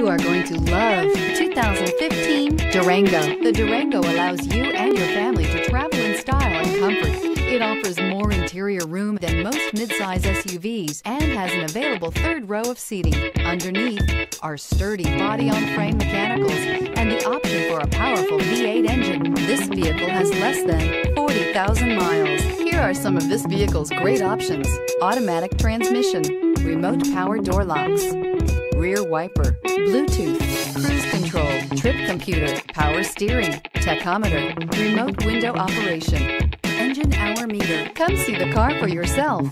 You are going to love 2015 Durango. The Durango allows you and your family to travel in style and comfort. It offers more interior room than most midsize SUVs and has an available third row of seating. Underneath are sturdy body-on-frame mechanicals and the option for a powerful V8 engine. This vehicle has less than 40,000 miles. Here are some of this vehicle's great options: automatic transmission, remote power door locks, rear wiper, Bluetooth, cruise control, trip computer, power steering, tachometer, remote window operation, engine hour meter. Come see the car for yourself.